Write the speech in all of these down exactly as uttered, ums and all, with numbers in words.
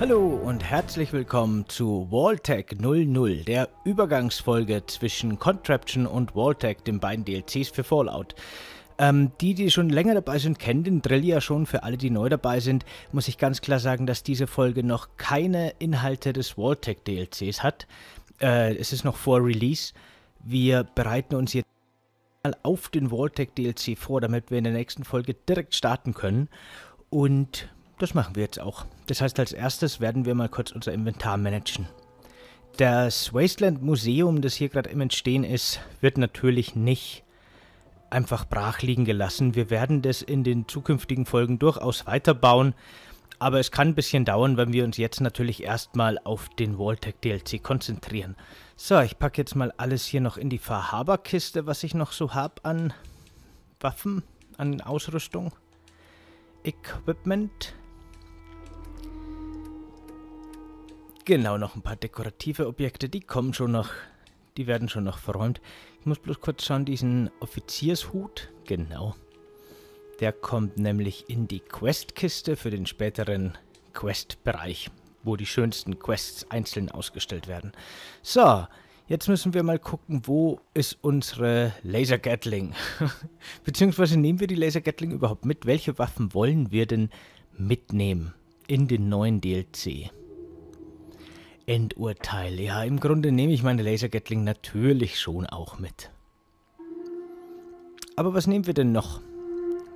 Hallo und herzlich willkommen zu Vault-Tec null null, der Übergangsfolge zwischen Contraption und Vault-Tec, den beiden D L Cs für Fallout. Ähm, die, die schon länger dabei sind, kennen den Drill ja schon. Für alle, die neu dabei sind, muss ich ganz klar sagen, dass diese Folge noch keine Inhalte des Vault-Tec D L Cs hat. Äh, es ist noch vor Release. Wir bereiten uns jetzt mal auf den Vault-Tec D L C vor, damit wir in der nächsten Folge direkt starten können. Und das machen wir jetzt auch. Das heißt, als erstes werden wir mal kurz unser Inventar managen. Das Wasteland Museum, das hier gerade im Entstehen ist, wird natürlich nicht einfach brach liegen gelassen. Wir werden das in den zukünftigen Folgen durchaus weiterbauen, aber es kann ein bisschen dauern, wenn wir uns jetzt natürlich erstmal auf den Vault-Tec D L C konzentrieren. So, ich packe jetzt mal alles hier noch in die Far Harbor Kiste, was ich noch so habe an Waffen, an Ausrüstung, Equipment. Genau, noch ein paar dekorative Objekte, die kommen schon noch, die werden schon noch verräumt. Ich muss bloß kurz schauen, diesen Offiziershut, genau, der kommt nämlich in die Questkiste für den späteren Questbereich, wo die schönsten Quests einzeln ausgestellt werden. So, jetzt müssen wir mal gucken, wo ist unsere Laser Gatling? Beziehungsweise nehmen wir die Laser Gatling überhaupt mit? Welche Waffen wollen wir denn mitnehmen in den neuen D L C? Endurteil. Ja, im Grunde nehme ich meine Laser Gatling natürlich schon auch mit. Aber was nehmen wir denn noch?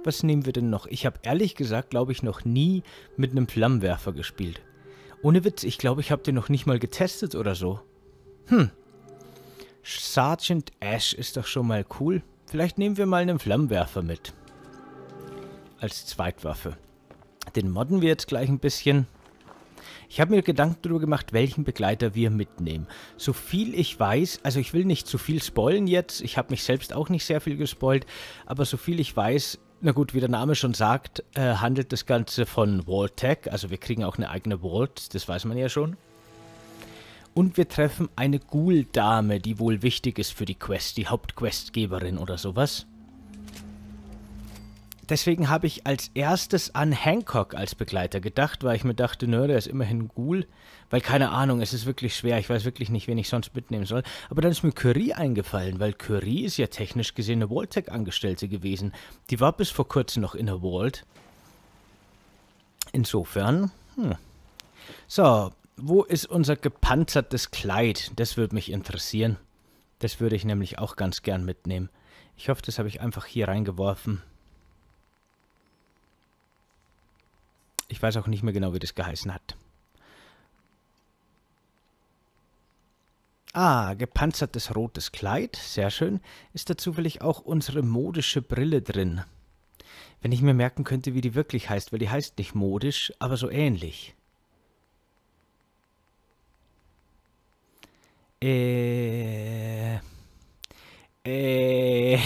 Was nehmen wir denn noch? Ich habe ehrlich gesagt, glaube ich, noch nie mit einem Flammenwerfer gespielt. Ohne Witz, ich glaube, ich habe den noch nicht mal getestet oder so. Hm. Sergeant Ash ist doch schon mal cool. Vielleicht nehmen wir mal einen Flammenwerfer mit. Als Zweitwaffe. Den modden wir jetzt gleich ein bisschen. Ich habe mir Gedanken darüber gemacht, welchen Begleiter wir mitnehmen. So viel ich weiß, also ich will nicht zu viel spoilen jetzt, ich habe mich selbst auch nicht sehr viel gespoilt, aber so viel ich weiß, na gut, wie der Name schon sagt, äh, handelt das Ganze von Vault-Tec, also wir kriegen auch eine eigene Vault, das weiß man ja schon. Und wir treffen eine Ghoul-Dame, die wohl wichtig ist für die Quest, die Hauptquestgeberin oder sowas. Deswegen habe ich als erstes an Hancock als Begleiter gedacht, weil ich mir dachte, nö, der ist immerhin Ghoul. Weil, keine Ahnung, es ist wirklich schwer, ich weiß wirklich nicht, wen ich sonst mitnehmen soll. Aber dann ist mir Curie eingefallen, weil Curie ist ja technisch gesehen eine Vault-Tec-Angestellte gewesen. Die war bis vor kurzem noch in der Vault. Insofern, hm. So, wo ist unser gepanzertes Kleid? Das würde mich interessieren. Das würde ich nämlich auch ganz gern mitnehmen. Ich hoffe, das habe ich einfach hier reingeworfen. Ich weiß auch nicht mehr genau, wie das geheißen hat. Ah, gepanzertes rotes Kleid. Sehr schön. Ist da zufällig auch unsere modische Brille drin? Wenn ich mir merken könnte, wie die wirklich heißt, weil die heißt nicht modisch, aber so ähnlich. Äh... Äh...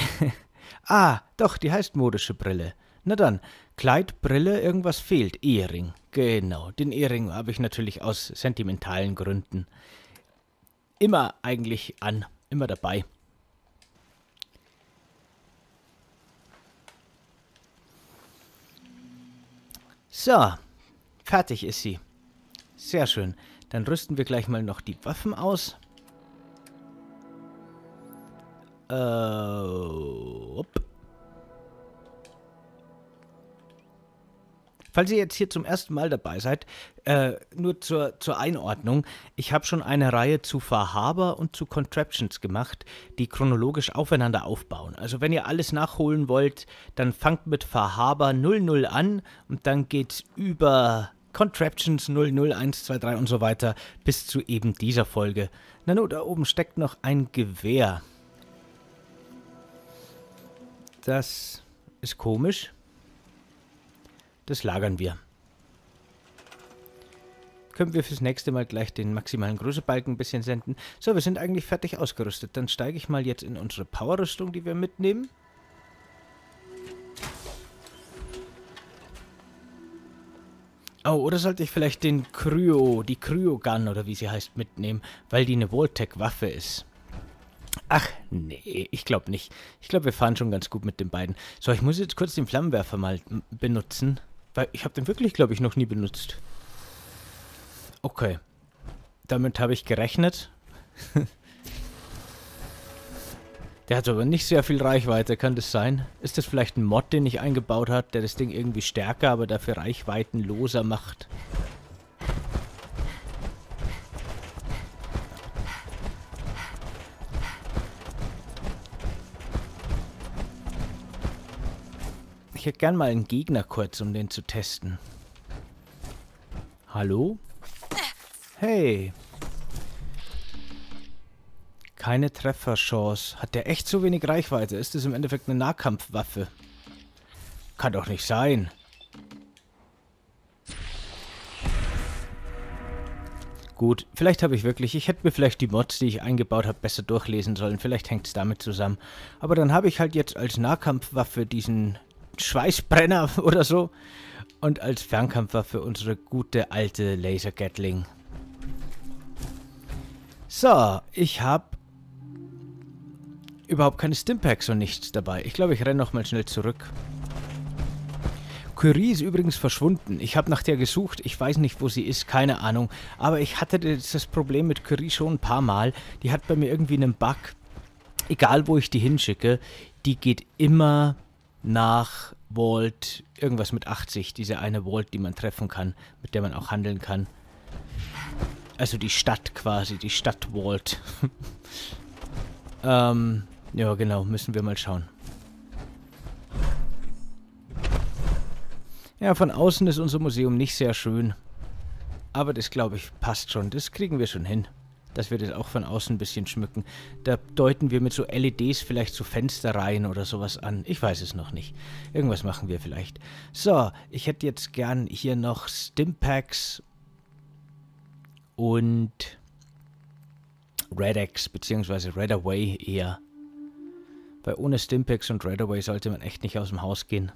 ah, doch, die heißt modische Brille. Na dann, Kleid, Brille, irgendwas fehlt. Ehering. Genau, den Ehering habe ich natürlich aus sentimentalen Gründen immer eigentlich an, immer dabei. So, fertig ist sie. Sehr schön. Dann rüsten wir gleich mal noch die Waffen aus. Äh, hopp. Falls ihr jetzt hier zum ersten Mal dabei seid, äh, nur zur, zur Einordnung, ich habe schon eine Reihe zu Far Harbor und zu Contraptions gemacht, die chronologisch aufeinander aufbauen. Also wenn ihr alles nachholen wollt, dann fangt mit Far Harbor null null an und dann geht's über Contraptions null null eins zwei drei und so weiter bis zu eben dieser Folge. Na nun, da oben steckt noch ein Gewehr. Das ist komisch. Das lagern wir. Können wir fürs nächste Mal gleich den maximalen Größebalken ein bisschen senden. So, wir sind eigentlich fertig ausgerüstet. Dann steige ich mal jetzt in unsere Powerrüstung, die wir mitnehmen. Oh, oder sollte ich vielleicht den Kryo, die Kryo-Gun oder wie sie heißt, mitnehmen, weil die eine Vault-Tec-Waffe ist. Ach, nee, ich glaube nicht. Ich glaube, wir fahren schon ganz gut mit den beiden. So, ich muss jetzt kurz den Flammenwerfer mal benutzen. Weil ich habe den wirklich, glaube ich, noch nie benutzt. Okay. Damit habe ich gerechnet. Der hat aber nicht sehr viel Reichweite, kann das sein? Ist das vielleicht ein Mod, den ich eingebaut habe, der das Ding irgendwie stärker, aber dafür reichweitenloser macht? Ich hätte gern mal einen Gegner kurz, um den zu testen. Hallo? Hey! Keine Trefferchance. Hat der echt so wenig Reichweite? Ist das im Endeffekt eine Nahkampfwaffe? Kann doch nicht sein. Gut, vielleicht habe ich wirklich... Ich hätte mir vielleicht die Mods, die ich eingebaut habe, besser durchlesen sollen. Vielleicht hängt es damit zusammen. Aber dann habe ich halt jetzt als Nahkampfwaffe diesen Schweißbrenner oder so. Und als Fernkampfwaffe unsere gute alte Laser Gatling. So, ich habe... überhaupt keine Stimpacks und nichts dabei. Ich glaube, ich renne nochmal schnell zurück. Curie ist übrigens verschwunden. Ich habe nach der gesucht. Ich weiß nicht, wo sie ist. Keine Ahnung. Aber ich hatte das Problem mit Curie schon ein paar Mal. Die hat bei mir irgendwie einen Bug. Egal, wo ich die hinschicke, die geht immer nach Vault irgendwas mit achtzig. Diese eine Vault, die man treffen kann, mit der man auch handeln kann. Also die Stadt quasi. Die Stadt Vault. ähm... Ja, genau. Müssen wir mal schauen. Ja, von außen ist unser Museum nicht sehr schön. Aber das, glaube ich, passt schon. Das kriegen wir schon hin. Dass wir das auch von außen ein bisschen schmücken. Da deuten wir mit so L E Ds vielleicht so Fensterreihen oder sowas an. Ich weiß es noch nicht. Irgendwas machen wir vielleicht. So, ich hätte jetzt gern hier noch Stimpacks und Redex, beziehungsweise Redaway eher. Weil ohne Stimpacks und Redaway sollte man echt nicht aus dem Haus gehen.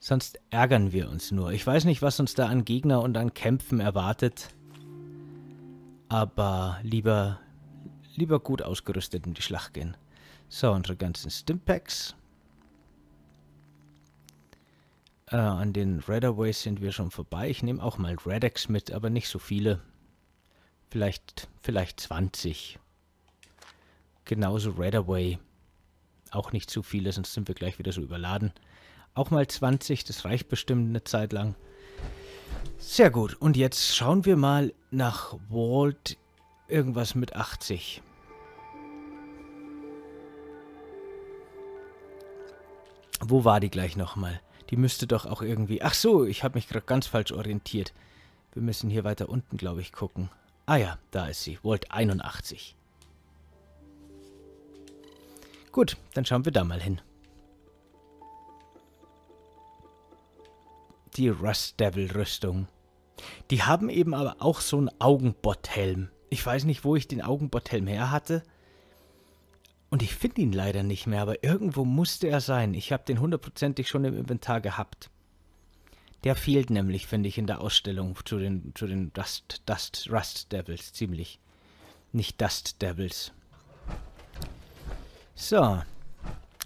Sonst ärgern wir uns nur. Ich weiß nicht, was uns da an Gegner und an Kämpfen erwartet. Aber lieber, lieber gut ausgerüstet in die Schlacht gehen. So, unsere ganzen Stimpacks. Äh, an den Redaways sind wir schon vorbei. Ich nehme auch mal Redex mit, aber nicht so viele. Vielleicht, vielleicht zwanzig. Genauso Redaway. Auch nicht zu viele, sonst sind wir gleich wieder so überladen. Auch mal zwanzig, das reicht bestimmt eine Zeit lang. Sehr gut, und jetzt schauen wir mal nach Vault irgendwas mit achtzig. Wo war die gleich nochmal? Die müsste doch auch irgendwie... Ach so, ich habe mich gerade ganz falsch orientiert. Wir müssen hier weiter unten, glaube ich, gucken. Ah ja, da ist sie, Vault einundachtzig. Gut, dann schauen wir da mal hin. Die Rust Devil Rüstung. Die haben eben aber auch so einen Augenbotthelm. Ich weiß nicht, wo ich den Augenbotthelm her hatte. Und ich finde ihn leider nicht mehr, aber irgendwo musste er sein. Ich habe den hundertprozentig schon im Inventar gehabt. Der fehlt nämlich, finde ich, in der Ausstellung zu den, zu den Rust, Dust, Rust Devils. Ziemlich. Nicht Dust Devils. So.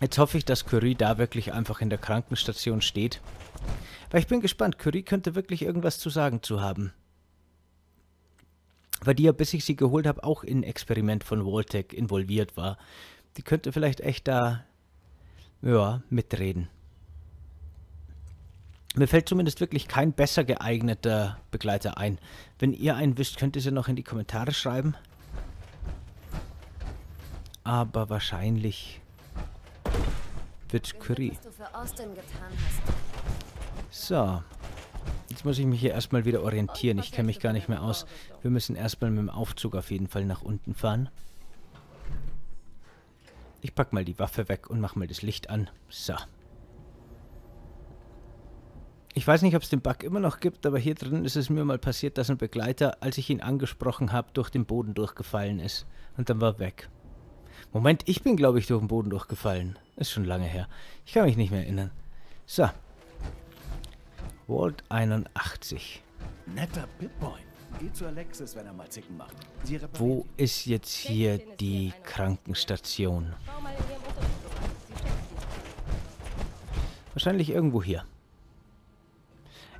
Jetzt hoffe ich, dass Curie da wirklich einfach in der Krankenstation steht. Weil ich bin gespannt, Curie könnte wirklich irgendwas zu sagen zu haben. Weil die ja, bis ich sie geholt habe, auch in Experiment von Vault-Tec involviert war. Die könnte vielleicht echt da, ja, mitreden. Mir fällt zumindest wirklich kein besser geeigneter Begleiter ein. Wenn ihr einen wisst, könnt ihr sie noch in die Kommentare schreiben. Aber wahrscheinlich wird Curie... So, jetzt muss ich mich hier erstmal wieder orientieren. Ich kenne mich gar nicht mehr aus. Wir müssen erstmal mit dem Aufzug auf jeden Fall nach unten fahren. Ich pack mal die Waffe weg und mach mal das Licht an. So. Ich weiß nicht, ob es den Bug immer noch gibt, aber hier drin ist es mir mal passiert, dass ein Begleiter, als ich ihn angesprochen habe, durch den Boden durchgefallen ist. Und dann war er weg. Moment, ich bin, glaube ich, durch den Boden durchgefallen. Ist schon lange her. Ich kann mich nicht mehr erinnern. So. Vault einundachtzig. Netter Bitboy. Geh zu Alexis, wenn er mal Zicken macht. Sie repariert. Wo ist jetzt hier die Krankenstation? Wahrscheinlich irgendwo hier.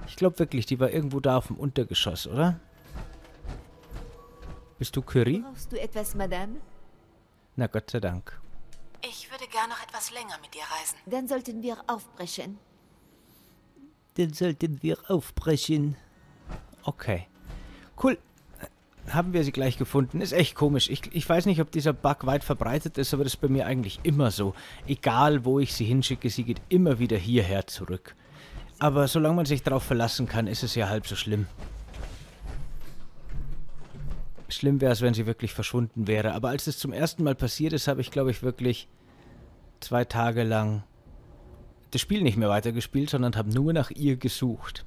Ich glaube wirklich, die war irgendwo da auf dem Untergeschoss, oder? Bist du Curie? Brauchst du etwas, Madame? Na Gott sei Dank. Ich würde gern noch etwas länger mit dir reisen. Dann sollten wir aufbrechen. Dann sollten wir aufbrechen. Okay. Cool. Haben wir sie gleich gefunden. Ist echt komisch. Ich, ich weiß nicht, ob dieser Bug weit verbreitet ist, aber das ist bei mir eigentlich immer so. Egal, wo ich sie hinschicke, sie geht immer wieder hierher zurück. Aber solange man sich darauf verlassen kann, ist es ja halb so schlimm. Schlimm wäre es, wenn sie wirklich verschwunden wäre. Aber als es zum ersten Mal passiert ist, habe ich, glaube ich, wirklich zwei Tage lang das Spiel nicht mehr weitergespielt, sondern habe nur nach ihr gesucht.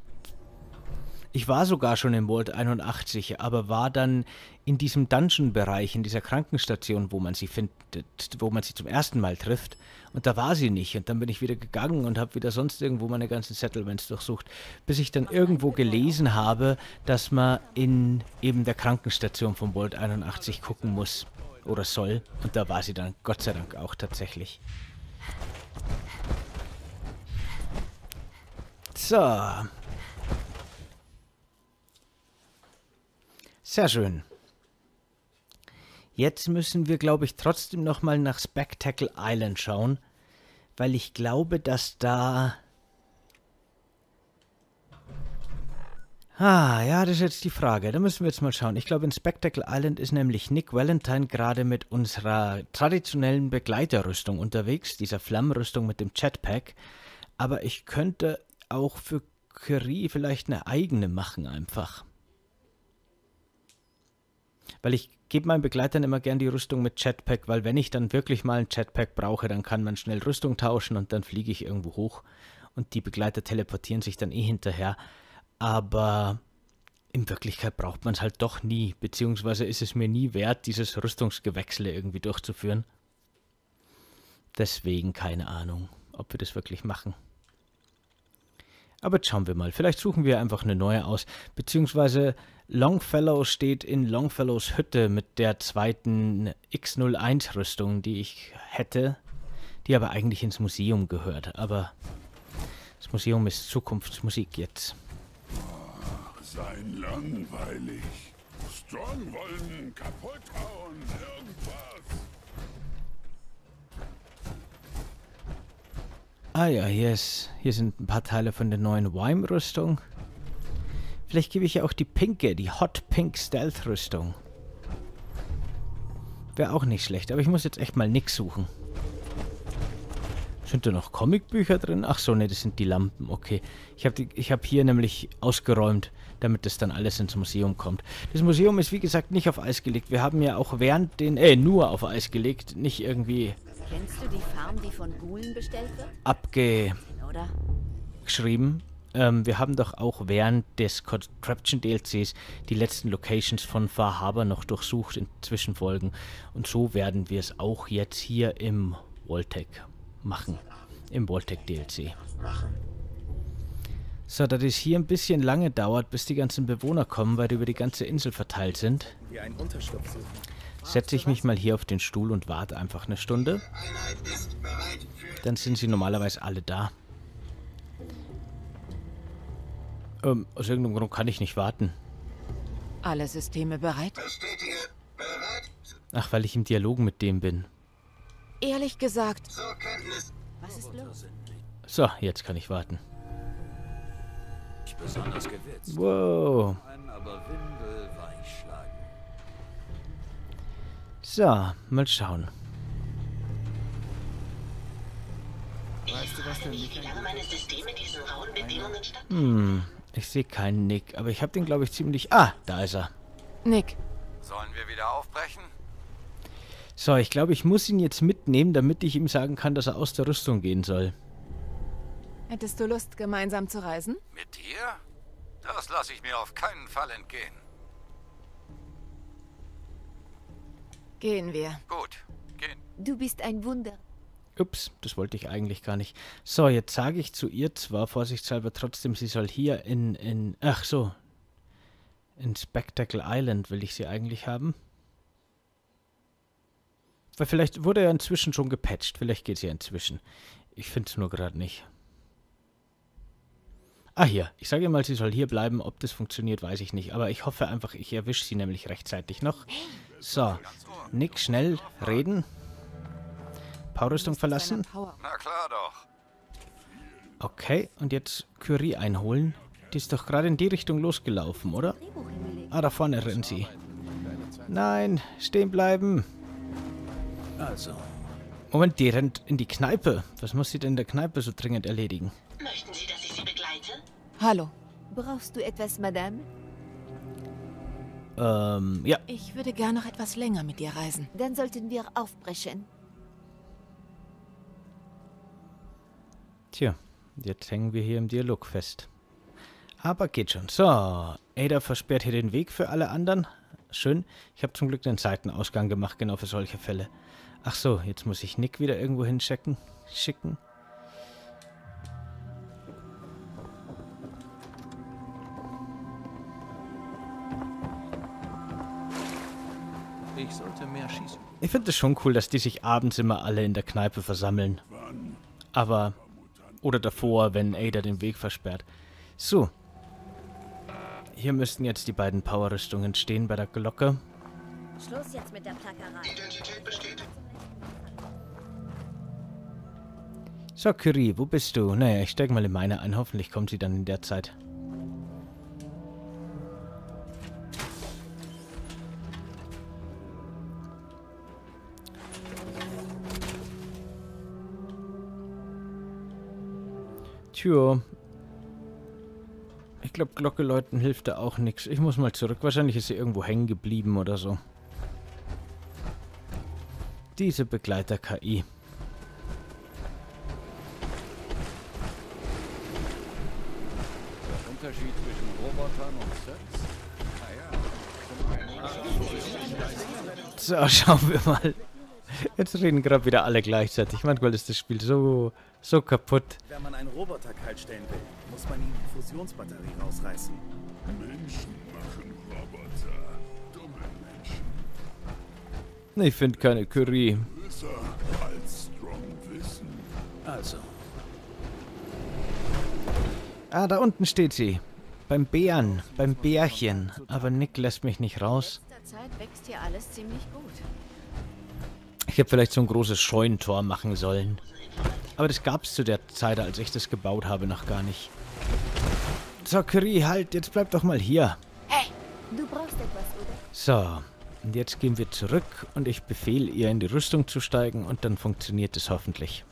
Ich war sogar schon in Vault einundachtzig, aber war dann in diesem Dungeon-Bereich, in dieser Krankenstation, wo man sie findet, wo man sie zum ersten Mal trifft. Und da war sie nicht. Und dann bin ich wieder gegangen und habe wieder sonst irgendwo meine ganzen Settlements durchsucht, bis ich dann irgendwo gelesen habe, dass man in eben der Krankenstation von Vault einundachtzig gucken muss oder soll. Und da war sie dann, Gott sei Dank, auch tatsächlich. So. Sehr schön. Jetzt müssen wir, glaube ich, trotzdem nochmal nach Spectacle Island schauen, weil ich glaube, dass da... Ah, ja, das ist jetzt die Frage. Da müssen wir jetzt mal schauen. Ich glaube, in Spectacle Island ist nämlich Nick Valentine gerade mit unserer traditionellen Begleiterrüstung unterwegs, dieser Flammenrüstung mit dem Jetpack. Aber ich könnte auch für Curie vielleicht eine eigene machen einfach. Weil ich gebe meinen Begleitern immer gern die Rüstung mit Jetpack, weil wenn ich dann wirklich mal ein Jetpack brauche, dann kann man schnell Rüstung tauschen und dann fliege ich irgendwo hoch. Und die Begleiter teleportieren sich dann eh hinterher. Aber in Wirklichkeit braucht man es halt doch nie, beziehungsweise ist es mir nie wert, dieses Rüstungsgewechsel irgendwie durchzuführen. Deswegen keine Ahnung, ob wir das wirklich machen. Aber jetzt schauen wir mal. Vielleicht suchen wir einfach eine neue aus. Beziehungsweise Longfellow steht in Longfellows Hütte mit der zweiten X null eins-Rüstung, die ich hätte. Die aber eigentlich ins Museum gehört. Aber das Museum ist Zukunftsmusik jetzt. Ach, sein langweilig. Strongholden, kaputt hauen, irgendwas. Ah ja, hier ist, hier sind ein paar Teile von der neuen Wime-Rüstung. Vielleicht gebe ich ja auch die pinke, die Hot Pink Stealth Rüstung. Wäre auch nicht schlecht, aber ich muss jetzt echt mal nix suchen. Sind da noch Comicbücher drin? Ach so, ne, das sind die Lampen, okay. Ich habe hab hier nämlich ausgeräumt, damit das dann alles ins Museum kommt. Das Museum ist, wie gesagt, nicht auf Eis gelegt. Wir haben ja auch während den... Äh, nur auf Eis gelegt, nicht irgendwie... Kennst du die Farm, die von Ghoulen bestellt wird? Abgeschrieben. Ähm, wir haben doch auch während des Contraption D L Cs die letzten Locations von Far Harbor noch durchsucht in Zwischenfolgen. Und so werden wir es auch jetzt hier im Vault-Tec machen. Im Vault-Tec D L C. So, dass es hier ein bisschen lange dauert, bis die ganzen Bewohner kommen, weil die über die ganze Insel verteilt sind, setze ich mich mal hier auf den Stuhl und warte einfach eine Stunde. Dann sind sie normalerweise alle da. Ähm, aus irgendeinem Grund kann ich nicht warten. Alle Systeme bereit? Ach, weil ich im Dialog mit dem bin. Ehrlich gesagt. Was ist los? So, jetzt kann ich warten. Wow. So, mal schauen. Weißt du, was denn nicht? Hm. Ich sehe keinen Nick, aber ich habe den, glaube ich, ziemlich... Ah, da ist er. Nick. Sollen wir wieder aufbrechen? So, ich glaube, ich muss ihn jetzt mitnehmen, damit ich ihm sagen kann, dass er aus der Rüstung gehen soll. Hättest du Lust, gemeinsam zu reisen? Mit dir? Das lasse ich mir auf keinen Fall entgehen. Gehen wir. Gut, gehen. Du bist ein Wunder. Ups, das wollte ich eigentlich gar nicht. So, jetzt sage ich zu ihr zwar vorsichtshalber trotzdem, sie soll hier in, in... Ach so. In Spectacle Island will ich sie eigentlich haben. Weil vielleicht wurde ja inzwischen schon gepatcht. Vielleicht geht sie ja inzwischen. Ich finde es nur gerade nicht. Ah, hier. Ich sage ihr mal, sie soll hier bleiben. Ob das funktioniert, weiß ich nicht. Aber ich hoffe einfach, ich erwische sie nämlich rechtzeitig noch. So. Nick, schnell reden. Powerrüstung verlassen. Na klar doch. Okay, und jetzt Curie einholen. Die ist doch gerade in die Richtung losgelaufen, oder? Ah, da vorne rennt sie. Nein, stehen bleiben. Also. Moment, die rennt in die Kneipe. Was muss sie denn in der Kneipe so dringend erledigen? Möchten Sie, dass ich Sie begleite? Hallo. Brauchst du etwas, Madame? Ähm, ja. Ich würde gern noch etwas länger mit dir reisen. Dann sollten wir aufbrechen. Tja, jetzt hängen wir hier im Dialog fest. Aber geht schon. So, Ada versperrt hier den Weg für alle anderen. Schön. Ich habe zum Glück den Seitenausgang gemacht, genau für solche Fälle. Ach so, jetzt muss ich Nick wieder irgendwo hinschicken. Schicken. Ich sollte mehr schießen. Ich finde es schon cool, dass die sich abends immer alle in der Kneipe versammeln. Aber... Oder davor, wenn Ada den Weg versperrt. So. Hier müssten jetzt die beiden Powerrüstungen stehen bei der Glocke. Schluss jetzt mit der Plackerei. Identität besteht. So, Curie, wo bist du? Naja, ich steig mal in meine ein. Hoffentlich kommt sie dann in der Zeit. Tür. Ich glaube, Glocke läuten hilft da auch nichts. Ich muss mal zurück. Wahrscheinlich ist sie irgendwo hängen geblieben oder so. Diese Begleiter-K I. Der Unterschied zwischen Robotern und Sets? So, schauen wir mal. Jetzt reden gerade wieder alle gleichzeitig. Manchmal ist das Spiel so, so kaputt. Wenn man einen Roboter kaltstellen will, muss man ihm die Fusionsbatterie rausreißen. Menschen machen Roboter. Dumme Menschen. Ich finde keine Curie. Größer als Strong Wissen. Also. Ah, da unten steht sie. Beim Bären, beim Bärchen. Aber Nick lässt mich nicht raus. In letzter Zeit wächst hier alles ziemlich gut. Ich hätte vielleicht so ein großes Scheunentor machen sollen. Aber das gab es zu der Zeit, als ich das gebaut habe, noch gar nicht. So, Curie, halt, jetzt bleib doch mal hier. Hey, du brauchst etwas, oder? So, und jetzt gehen wir zurück und ich befehle ihr, in die Rüstung zu steigen und dann funktioniert es hoffentlich.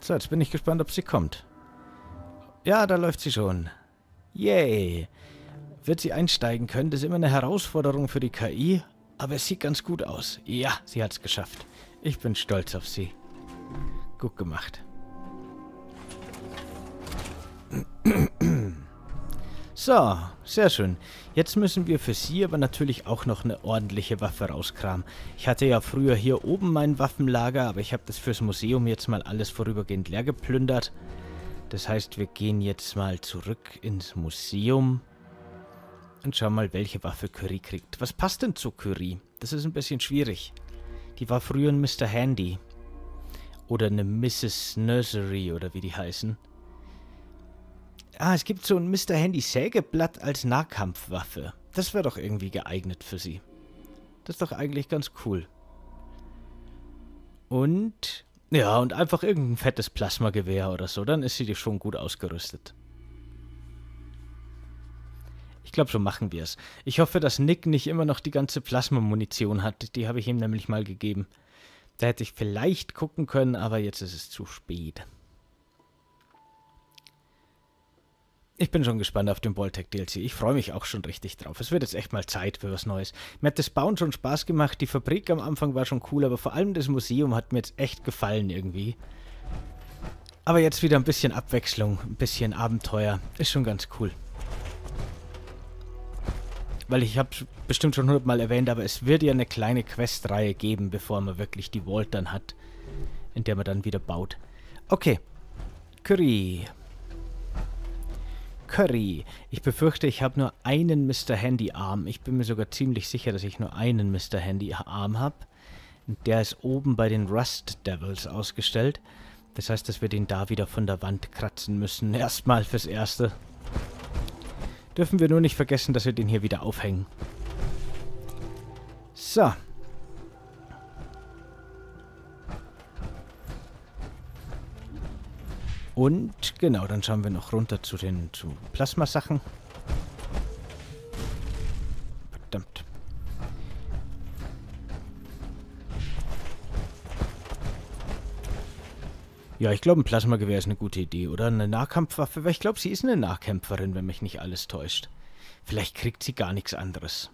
So, jetzt bin ich gespannt, ob sie kommt. Ja, da läuft sie schon. Yay! Wird sie einsteigen können? Das ist immer eine Herausforderung für die K I, aber es sieht ganz gut aus. Ja, sie hat es geschafft. Ich bin stolz auf sie. Gut gemacht. So, sehr schön. Jetzt müssen wir für sie aber natürlich auch noch eine ordentliche Waffe rauskramen. Ich hatte ja früher hier oben mein Waffenlager, aber ich habe das fürs Museum jetzt mal alles vorübergehend leer geplündert. Das heißt, wir gehen jetzt mal zurück ins Museum. Und schau mal, welche Waffe Curie kriegt. Was passt denn zu Curie? Das ist ein bisschen schwierig. Die war früher ein Mister Handy. Oder eine Missus Nursery oder wie die heißen. Ah, es gibt so ein Mister Handy Sägeblatt als Nahkampfwaffe. Das wäre doch irgendwie geeignet für sie. Das ist doch eigentlich ganz cool. Und... Ja, und einfach irgendein fettes Plasmagewehr oder so. Dann ist sie schon gut ausgerüstet. Ich glaube, so machen wir es. Ich hoffe, dass Nick nicht immer noch die ganze Plasmamunition hat. Die habe ich ihm nämlich mal gegeben. Da hätte ich vielleicht gucken können, aber jetzt ist es zu spät. Ich bin schon gespannt auf den Vault-Tec D L C. Ich freue mich auch schon richtig drauf. Es wird jetzt echt mal Zeit für was Neues. Mir hat das Bauen schon Spaß gemacht. Die Fabrik am Anfang war schon cool, aber vor allem das Museum hat mir jetzt echt gefallen irgendwie. Aber jetzt wieder ein bisschen Abwechslung, ein bisschen Abenteuer. Ist schon ganz cool. Weil ich habe bestimmt schon hundertmal erwähnt, aber es wird ja eine kleine Questreihe geben, bevor man wirklich die Vault dann hat, in der man dann wieder baut. Okay. Curie. Curie. Ich befürchte, ich habe nur einen Mister Handy Arm. Ich bin mir sogar ziemlich sicher, dass ich nur einen Mister Handy Arm habe. Und der ist oben bei den Rust Devils ausgestellt. Das heißt, dass wir den da wieder von der Wand kratzen müssen. Erstmal fürs Erste. Dürfen wir nur nicht vergessen, dass wir den hier wieder aufhängen. So. Und genau, dann schauen wir noch runter zu den zu Plasmasachen. Verdammt. Ja, ich glaube, ein Plasmagewehr ist eine gute Idee, oder? Eine Nahkampfwaffe, weil ich glaube, sie ist eine Nahkämpferin, wenn mich nicht alles täuscht. Vielleicht kriegt sie gar nichts anderes.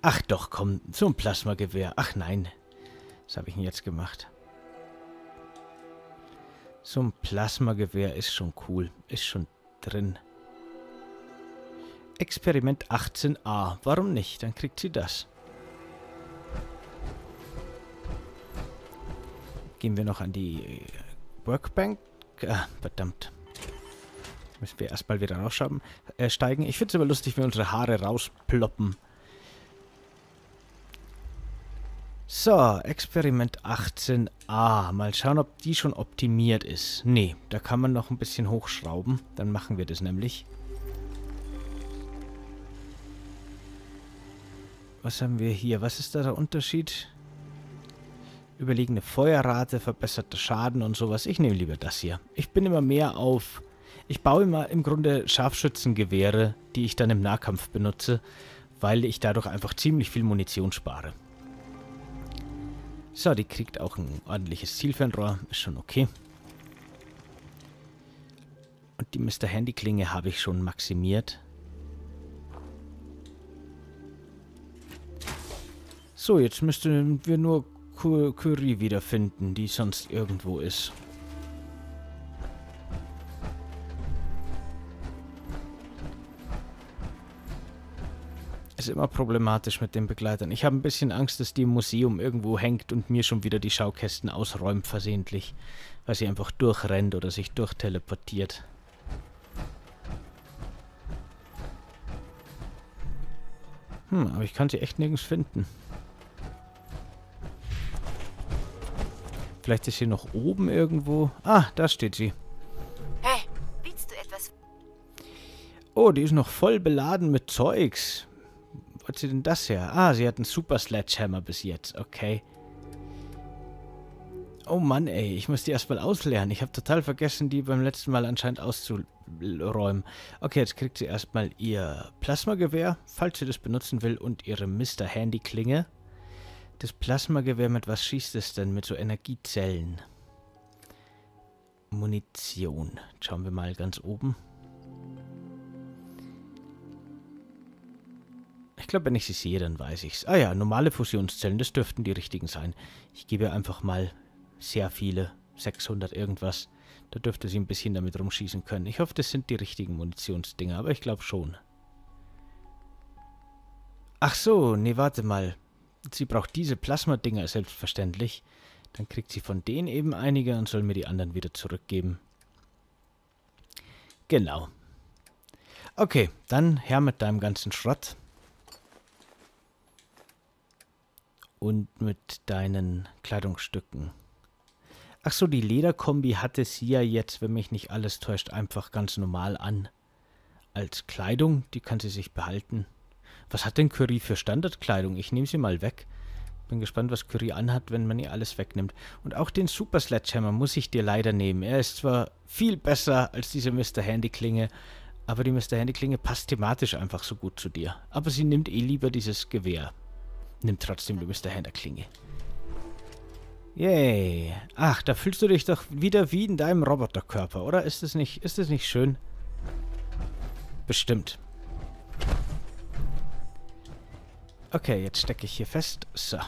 Ach doch, komm, so ein Plasmagewehr. Ach nein, was habe ich denn jetzt gemacht? So ein Plasmagewehr ist schon cool. Ist schon drin. Experiment achtzehn a. Warum nicht? Dann kriegt sie das. Gehen wir noch an die Workbank. Ah, verdammt. Müssen wir erstmal wieder raussteigen. Äh, ich finde es immer lustig, wenn unsere Haare rausploppen. So, Experiment achtzehn a. Mal schauen, ob die schon optimiert ist. Nee, da kann man noch ein bisschen hochschrauben. Dann machen wir das nämlich. Was haben wir hier? Was ist da der Unterschied? Überlegene Feuerrate, verbesserter Schaden und sowas. Ich nehme lieber das hier. Ich bin immer mehr auf... Ich baue immer im Grunde Scharfschützengewehre, die ich dann im Nahkampf benutze, weil ich dadurch einfach ziemlich viel Munition spare. So, die kriegt auch ein ordentliches Zielfernrohr. Ist schon okay. Und die Mister Handy-Klinge habe ich schon maximiert. So, jetzt müssten wir nur Curie wiederfinden, die sonst irgendwo ist. Ist immer problematisch mit den Begleitern. Ich habe ein bisschen Angst, dass die im Museum irgendwo hängt und mir schon wieder die Schaukästen ausräumt versehentlich, weil sie einfach durchrennt oder sich durchteleportiert. Hm, aber ich kann sie echt nirgends finden. Vielleicht ist sie noch oben irgendwo. Ah, da steht sie. Hey, willst du etwas? Oh, die ist noch voll beladen mit Zeugs. Wo hat sie denn das her? Ah, sie hat einen Super Sledgehammer bis jetzt. Okay. Oh Mann, ey. Ich muss die erstmal ausleeren. Ich habe total vergessen, die beim letzten Mal anscheinend auszuräumen. Okay, jetzt kriegt sie erstmal ihr Plasmagewehr, falls sie das benutzen will, und ihre Mister Handy-Klinge. Das Plasmagewehr, mit was schießt es denn? Mit so Energiezellen. Munition. Schauen wir mal ganz oben. Ich glaube, wenn ich sie sehe, dann weiß ich es. Ah ja, normale Fusionszellen, das dürften die richtigen sein. Ich gebe einfach mal sehr viele, sechshundert irgendwas. Da dürfte sie ein bisschen damit rumschießen können. Ich hoffe, das sind die richtigen Munitionsdinger, aber ich glaube schon. Ach so, nee, warte mal. Sie braucht diese Plasmadinger selbstverständlich. Dann kriegt sie von denen eben einige und soll mir die anderen wieder zurückgeben. Genau. Okay, dann her mit deinem ganzen Schrott. Und mit deinen Kleidungsstücken. Ach so, die Lederkombi hatte sie ja jetzt, wenn mich nicht alles täuscht, einfach ganz normal an. Als Kleidung, die kann sie sich behalten. Was hat denn Curie für Standardkleidung? Ich nehme sie mal weg. Bin gespannt, was Curie anhat, wenn man ihr alles wegnimmt. Und auch den Super Sledgehammer muss ich dir leider nehmen. Er ist zwar viel besser als diese Mister Handy-Klinge, aber die Mister Handy-Klinge passt thematisch einfach so gut zu dir. Aber sie nimmt eh lieber dieses Gewehr. Nimm trotzdem die Mister Handy-Klinge. Yay. Ach, da fühlst du dich doch wieder wie in deinem Roboterkörper, oder? Ist das nicht, ist das nicht schön? Bestimmt. Okay, jetzt stecke ich hier fest. So.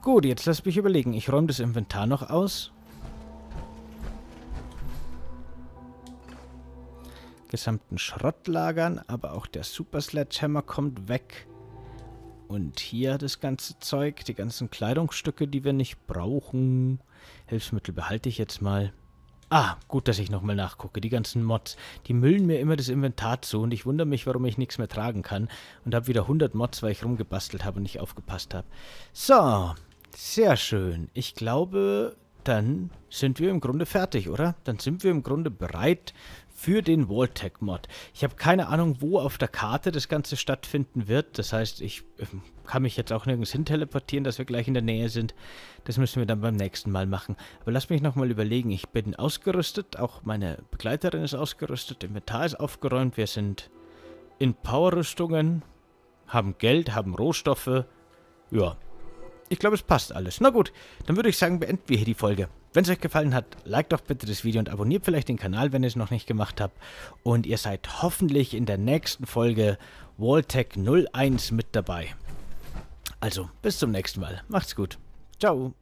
Gut, jetzt lass mich überlegen. Ich räume das Inventar noch aus. Gesamten Schrott lagern, aber auch der Super Sledgehammer kommt weg. Und hier das ganze Zeug, die ganzen Kleidungsstücke, die wir nicht brauchen. Hilfsmittel behalte ich jetzt mal. Ah, gut, dass ich nochmal nachgucke. Die ganzen Mods, die müllen mir immer das Inventar zu und ich wundere mich, warum ich nichts mehr tragen kann. Und habe wieder hundert Mods, weil ich rumgebastelt habe und nicht aufgepasst habe. So, sehr schön. Ich glaube, dann sind wir im Grunde fertig, oder? Dann sind wir im Grunde bereit für den Vault-Tec-Mod. Ich habe keine Ahnung, wo auf der Karte das Ganze stattfinden wird. Das heißt, ich äh, kann mich jetzt auch nirgends hin teleportieren, dass wir gleich in der Nähe sind. Das müssen wir dann beim nächsten Mal machen. Aber lass mich nochmal überlegen. Ich bin ausgerüstet. Auch meine Begleiterin ist ausgerüstet. Inventar ist aufgeräumt. Wir sind in Power-Rüstungen, haben Geld, haben Rohstoffe. Ja. Ich glaube, es passt alles. Na gut, dann würde ich sagen, beenden wir hier die Folge. Wenn es euch gefallen hat, liked doch bitte das Video und abonniert vielleicht den Kanal, wenn ihr es noch nicht gemacht habt. Und ihr seid hoffentlich in der nächsten Folge Vault-Tec null eins mit dabei. Also, bis zum nächsten Mal. Macht's gut. Ciao.